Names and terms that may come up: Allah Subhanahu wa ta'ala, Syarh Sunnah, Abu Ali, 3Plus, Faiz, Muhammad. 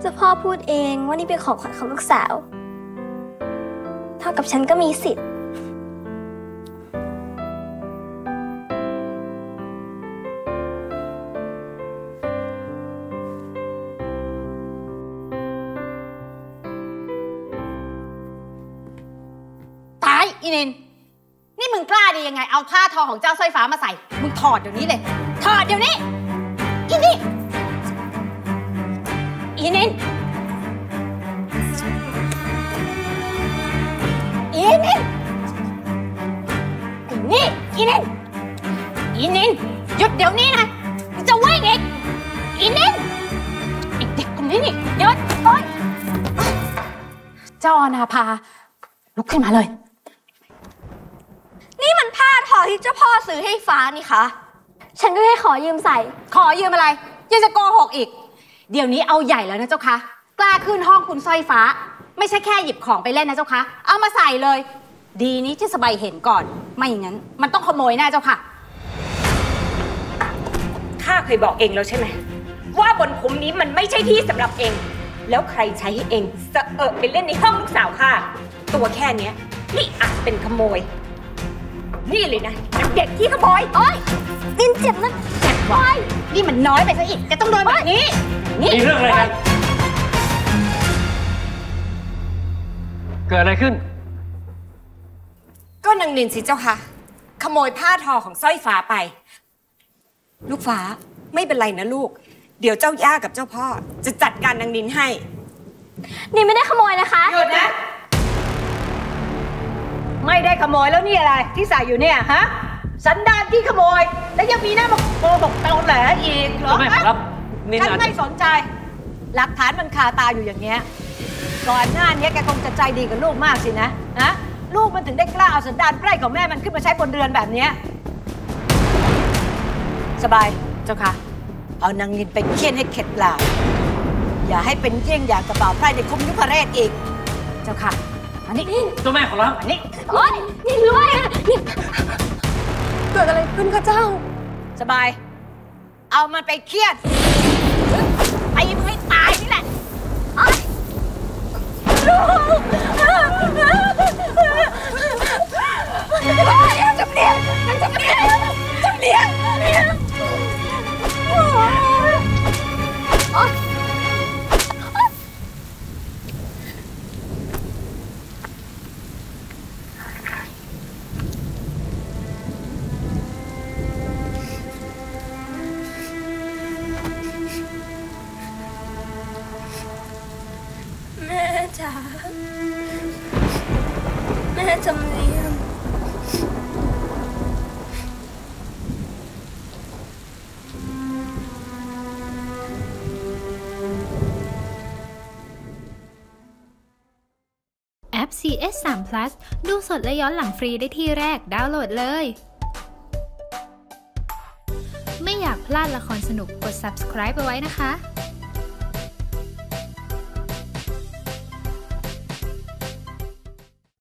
เจ้าพ่อพูดเองว่านี่เป็นของขวัญของลูกสาวเท่ากับฉันก็มีสิทธิ์ตายอีเนนนี่มึงกล้าดียังไงเอาผ้าทอของเจ้าสร้อยฟ้ามาใส่มึงถอดเดี๋ยวนี้เลยถอดเดี๋ยวนี้อีนี่อีเนนอีเนนอีนี่อีเนนอีเนนหยุดเดี๋ยวนี้นะจะวิ่งอีกอีเนนอีเด็กคนนี้นี่หยุดก่อนเจ้าอนาภาลุกขึ้นมาเลยนี่มันผ้าทอที่เจ้าพ่อซื้อให้ฟ้านี่คะฉันก็ให้ขอยืมใส่ขอยืมอะไรยังจะโกหกอีกเดี๋ยวนี้เอาใหญ่แล้วนะเจ้าคะกล้าขึ้นห้องคุณสร้อยฟ้าไม่ใช่แค่หยิบของไปเล่นนะเจ้าคะเอามาใส่เลยดีนี้ที่สบายเห็นก่อนไม่อย่างนั้นมันต้องขโมยแน่เจ้าค่ะข้าเคยบอกเองแล้วใช่ไหมว่าบนคุ้มนี้มันไม่ใช่ที่สำหรับเองแล้วใครใช้ให้เองสะเอะไปเล่นในห้องลูกสาวข้าตัวแค่เนี้ยนี่อาจเป็นขโมยนี่เลยนะเด็กที่ขโมยโอ๊ยดินเจ็บนะเจ็บวายนี่มันน้อยไปซะอีกจะต้องโดนแบบนี้นี่เรื่องอะไรกันเกิดอะไรขึ้นก็นางนินสิเจ้าค่ะขโมยผ้าทอของสร้อยฟ้าไปลูกฟ้าไม่เป็นไรนะลูกเดี๋ยวเจ้าย่ากับเจ้าพ่อจะจัดการนางนินให้นี่ไม่ได้ขโมยนะคะหยุดนะไม่ได้ขโมยแล้วนี่อะไรที่ใส่อยู่เนี่ยฮะสันดานที่ขโมยแล้วยังมีหน้ามาโกหกเตาแหล่อีกเหรอครับฉันไม่สนใจหลักฐานมันคาตาอยู่อย่างเงี้ยก่อนหน้านี้แกคงจะใจดีกับลูกมากสินะนะลูกมันถึงได้กล้าเอาสันดานไพร่ของแม่มันขึ้นมาใช้บนเรือนแบบเนี้ยสบายเจ้าค่ะเอานางนินไปเคี่ยนให้เข็ดหลาบอย่าให้เป็นเยี่ยงอย่างกระเป๋าไพร่ในคุ้มยุพเรศอีกเจ้าค่ะอันนี้เจ้าแม่ขอร้องอันนี้โอ๊ยนี่รวยอ่ะนี่เกิดอะไรขึ้นคะเจ้าสบายเอามันไปเคี่ยนไปยิงให้ตายนี่แหละโอ๊ยลูกจำเนียนจำเนียนจำเนียนโอ๊ยจำเนียนแอป CS 3Plus ดูสดและย้อนหลังฟรีได้ที่แรกดาวน์โหลดเลยไม่อยากพลาดละครสนุกกด subscribe ไปไว้นะคะ